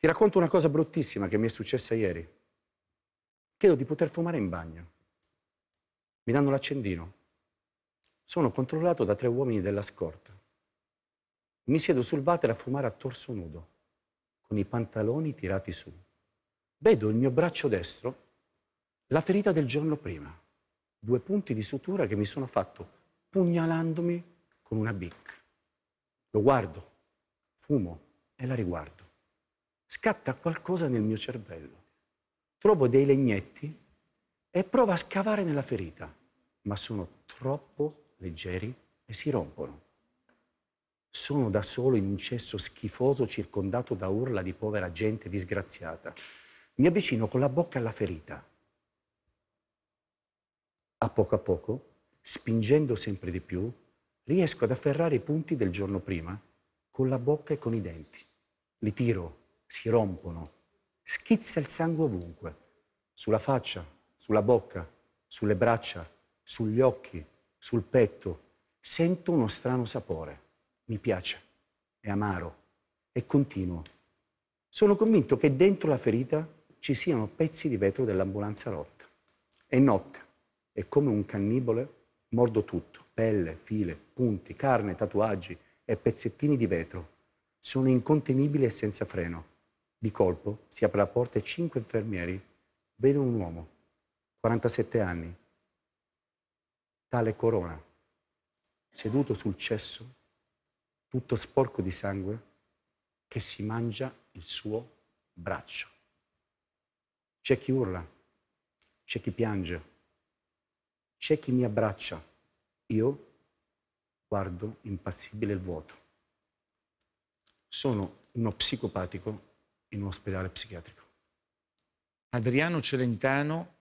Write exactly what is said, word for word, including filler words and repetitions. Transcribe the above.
Ti racconto una cosa bruttissima che mi è successa ieri. Chiedo di poter fumare in bagno. Mi danno l'accendino. Sono controllato da tre uomini della scorta. Mi siedo sul water a fumare a torso nudo, con i pantaloni tirati su. Vedo il mio braccio destro, la ferita del giorno prima. Due punti di sutura che mi sono fatto pugnalandomi con una Bic. Lo guardo, fumo e la riguardo. Scatta qualcosa nel mio cervello. Trovo dei legnetti e provo a scavare nella ferita, ma sono troppo leggeri e si rompono. Sono da solo in un cesso schifoso circondato da urla di povera gente disgraziata. Mi avvicino con la bocca alla ferita. A poco a poco, spingendo sempre di più, riesco ad afferrare i punti del giorno prima con la bocca e con i denti. Li tiro. Si rompono, schizza il sangue ovunque, sulla faccia, sulla bocca, sulle braccia, sugli occhi, sul petto. Sento uno strano sapore, mi piace, è amaro, è continuo. Sono convinto che dentro la ferita ci siano pezzi di vetro dell'ambulanza rotta. È notte e come un cannibale mordo tutto, pelle, file, punti, carne, tatuaggi e pezzettini di vetro. Sono incontenibile e senza freno. Di colpo si apre la porta e cinque infermieri vedono un uomo, quarantasette anni, tale Corona, seduto sul cesso, tutto sporco di sangue, che si mangia il suo braccio. C'è chi urla, c'è chi piange, c'è chi mi abbraccia. Io guardo impassibile il vuoto. Sono uno psicopatico in un ospedale psichiatrico. Adriano Celentano